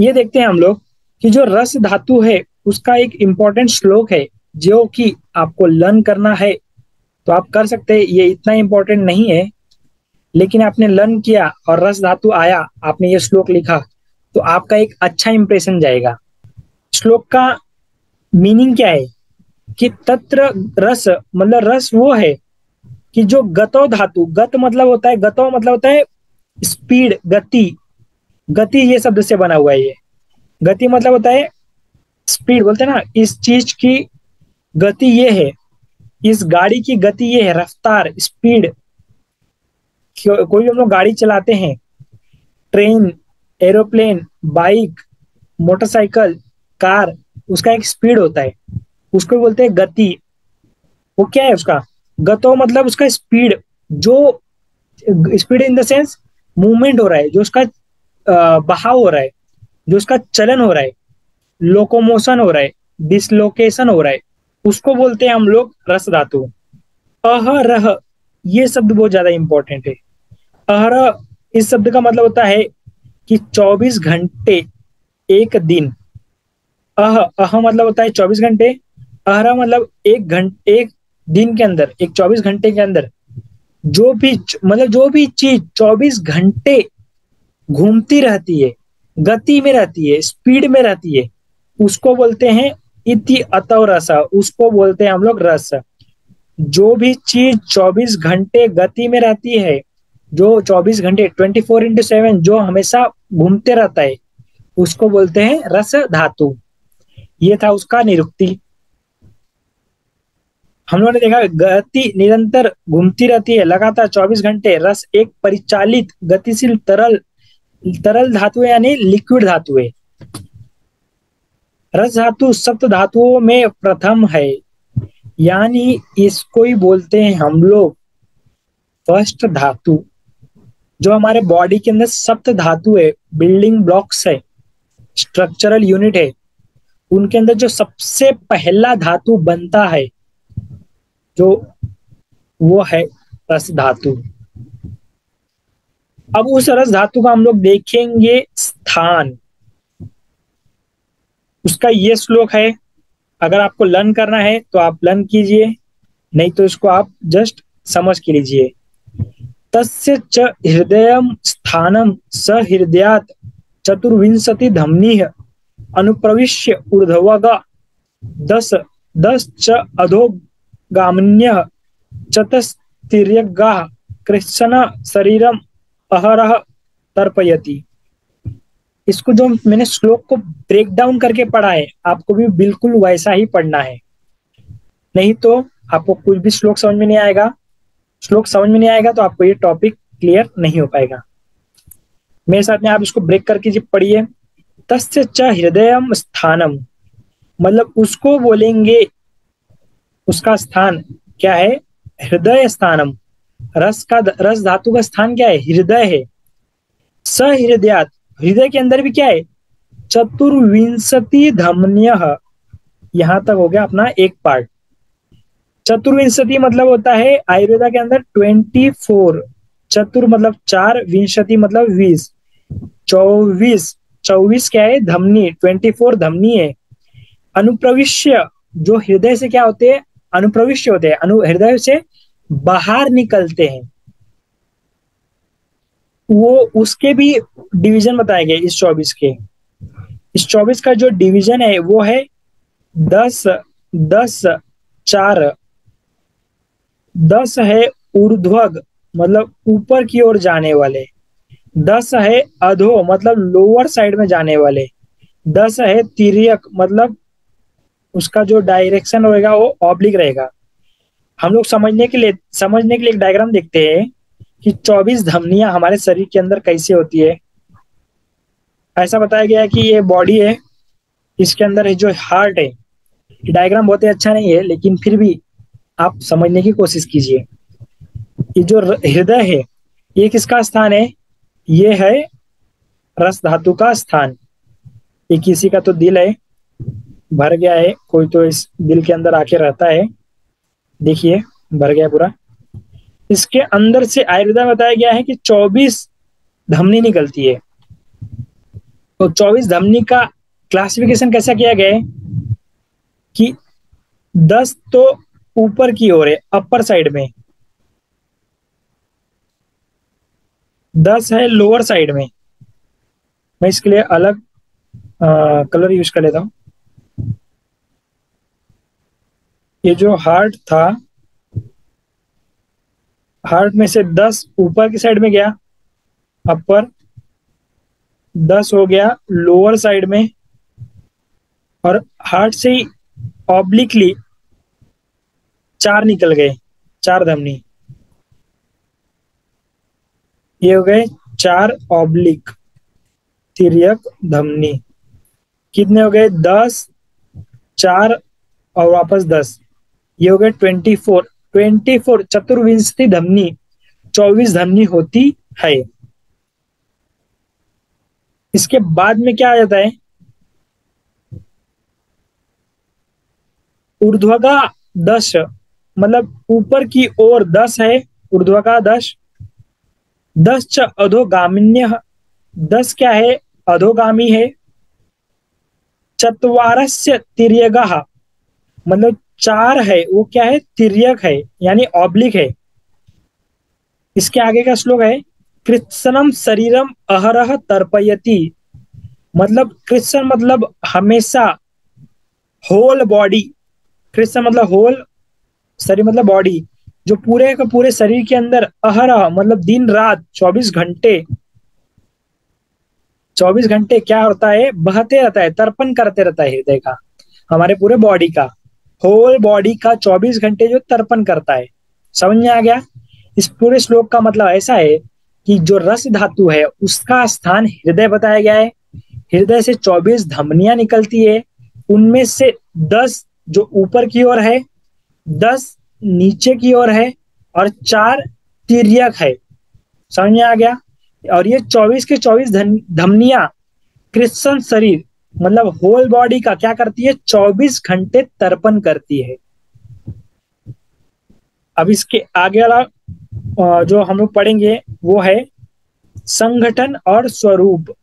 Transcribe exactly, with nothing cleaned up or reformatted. ये देखते हैं हम लोग कि जो रस धातु है उसका एक इम्पोर्टेंट श्लोक है जो कि आपको लर्न करना है तो आप कर सकते हैं। ये इतना इम्पोर्टेंट नहीं है, लेकिन आपने लर्न किया और रस धातु आया, आपने ये श्लोक लिखा तो आपका एक अच्छा इंप्रेशन जाएगा। श्लोक का मीनिंग क्या है कि तत्र रस, मतलब रस वो है कि जो गतो धातु, गत मतलब होता है, गतो मतलब होता है स्पीड, गति, गति ये शब्द से बना हुआ है। ये गति मतलब होता है स्पीड, बोलते हैं ना इस चीज की गति ये है, इस गाड़ी की गति ये है, रफ्तार, स्पीड। कोई भी हम लोग गाड़ी चलाते हैं, train, aeroplane, bike, motorcycle, car, उसका एक स्पीड होता है, उसको बोलते हैं गति। वो क्या है उसका गतो मतलब उसका स्पीड, जो speed in the sense movement हो रहा है, जो उसका बहाव हो रहा है, जो उसका चलन हो रहा है, लोकोमोशन हो रहा है, डिसलोकेशन हो रहा है, उसको बोलते हैं हम लोग रस धातु। अहरह ये शब्द बहुत ज्यादा इंपॉर्टेंट है। अहरह इस शब्द का मतलब होता है कि चौबीस घंटे एक दिन। अह अह मतलब होता है चौबीस घंटे, अहरह मतलब एक घंटे, एक दिन के अंदर, एक चौबीस घंटे के अंदर जो भी मतलब जो भी चीज चौबीस घंटे घूमती रहती है, गति में रहती है, स्पीड में रहती है, उसको बोलते हैं इति अतो रस, उसको बोलते हैं हम लोग रस। जो भी चीज चौबीस घंटे गति में रहती है, जो चौबीस घंटे चौबीस इंटू सेवन जो हमेशा घूमते रहता है, उसको बोलते हैं रस धातु। ये था उसका निरुक्ति। हम लोगों ने देखा गति निरंतर घूमती रहती है, लगातार चौबीस घंटे। रस एक परिचालित गतिशील तरल तरल धातु है, यानी लिक्विड धातु है। रस धातु सप्त धातुओं में प्रथम है, यानी इसको ही बोलते हैं हम लोग फर्स्ट धातु। जो हमारे बॉडी के अंदर सप्त धातु है, बिल्डिंग ब्लॉक्स है, स्ट्रक्चरल यूनिट है, उनके अंदर जो सबसे पहला धातु बनता है जो वो है रस धातु। अब उस रस धातु का हम लोग देखेंगे स्थान। उसका ये श्लोक है, अगर आपको लर्न करना है तो आप लर्न कीजिए, नहीं तो इसको आप जस्ट समझ के लीजिए। तस्य च हृदयम स्थानम स हृदयात चतुर्विंशति धमनीह अनुप्रविश्य ऊर्ध्वगा दस दस च अधो गामन्यः चतस्तिर्यगाः कृष्ण शरीरम अहरह तर्पयति। इसको जो मैंने श्लोक को ब्रेक डाउन करके पढ़ा है, आपको भी बिल्कुल वैसा ही पढ़ना है, नहीं तो आपको कुछ भी श्लोक समझ में नहीं आएगा। श्लोक समझ में नहीं आएगा तो आपको ये टॉपिक क्लियर नहीं हो पाएगा। मेरे साथ में आप इसको ब्रेक करके जी पढ़िए। तस्य च हृदयम स्थानम मतलब उसको बोलेंगे, उसका स्थान क्या है, हृदय स्थानम। रस का रस धातु का स्थान क्या है, हृदय है। सहृदयात हृदय के अंदर भी क्या है, चतुर्विंशति धमन्यः। यहां तक हो गया अपना एक पार्ट। चतुर्विंशति मतलब होता है आयुर्वेदा के अंदर चौबीस, चतुर मतलब चार, विंशति मतलब बीस, चौबीस चौबीस क्या है धमनी, चौबीस धमनी है। अनुप्रविश्य जो हृदय से क्या होते हैं, अनुप्रविश्य होते हैं, अनु हृदय से बाहर निकलते हैं, वो उसके भी डिवीजन बताए गए इस चौबीस के। इस चौबीस का जो डिवीजन है वो है दस, दस चार, दस है ऊर्ध्वग मतलब ऊपर की ओर जाने वाले, दस है अधो मतलब लोअर साइड में जाने वाले, दस है तिर्यक मतलब उसका जो डायरेक्शन होगा वो ऑब्लिक रहेगा। हम लोग समझने के लिए समझने के लिए एक डायग्राम देखते हैं कि चौबीस धमनियां हमारे शरीर के अंदर कैसे होती है। ऐसा बताया गया है कि ये बॉडी है, इसके अंदर जो हार्ट है। डायग्राम बहुत ही अच्छा नहीं है, लेकिन फिर भी आप समझने की कोशिश कीजिए। ये जो हृदय है ये किसका स्थान है, ये है रस धातु का स्थान। ये किसी का तो दिल है, भर गया है, कोई तो इस दिल के अंदर आके रहता है, देखिए भर गया पूरा। इसके अंदर से आयुर्वेद में बताया गया है कि चौबीस धमनी निकलती है। तो चौबीस धमनी का क्लासिफिकेशन कैसा किया गया है कि दस तो ऊपर की ओर है, अपर साइड में, दस है लोअर साइड में। मैं इसके लिए अलग आ, कलर यूज कर लेता हूं। ये जो हार्ट था, हार्ट में से दस ऊपर की साइड में गया, अपर दस हो गया लोअर साइड में, और हार्ट से ही ऑब्लिकली चार निकल गए, चार धमनी। ये हो गए चार ऑब्लिक तिर्यक धमनी। कितने हो गए? दस, चार और वापस दस। ये हो गए ट्वेंटी फोर। ट्वेंटी फोर चतुर्विंशति धमनी, चौबीस धमनी होती है। इसके बाद में क्या आ जाता है? ऊर्ध्वगा दश, मतलब ऊपर की ओर दस है, ऊर्ध्वगा दश। दस च अधोगामिन्य, दस क्या है? अधोगामी है। चत्वारस्य तिर्यगः, मतलब चार है वो क्या है? तिर्यक है, यानी ऑब्लिक है। इसके आगे का श्लोक है कृत्सनम शरीरम अहरह तर्पयति, मतलब कृत्सन मतलब हमेशा, होल बॉडी, कृत्सन मतलब होल शरीर मतलब बॉडी, जो पूरे का पूरे शरीर के अंदर अहरह मतलब दिन रात चौबीस घंटे, चौबीस घंटे क्या होता है? बहते रहता है, तर्पण करते रहता है हृदय का, हमारे पूरे बॉडी का, होल बॉडी का चौबीस घंटे जो तर्पण करता है। समझ में आ गया? इस पूरे श्लोक का मतलब ऐसा है कि जो रस धातु है उसका स्थान हृदय बताया गया है। हृदय से चौबीस धमनियां निकलती है, उनमें से दस जो ऊपर की ओर है, दस नीचे की ओर है, और चार तिर्यक है। समझ में आ गया? और ये चौबीस के चौबीस धमनियां कृष्ण शरीर मतलब होल बॉडी का क्या करती है? चौबीस घंटे तर्पण करती है। अब इसके आगे वाला जो हम लोग पढ़ेंगे वो है संगठन और स्वरूप।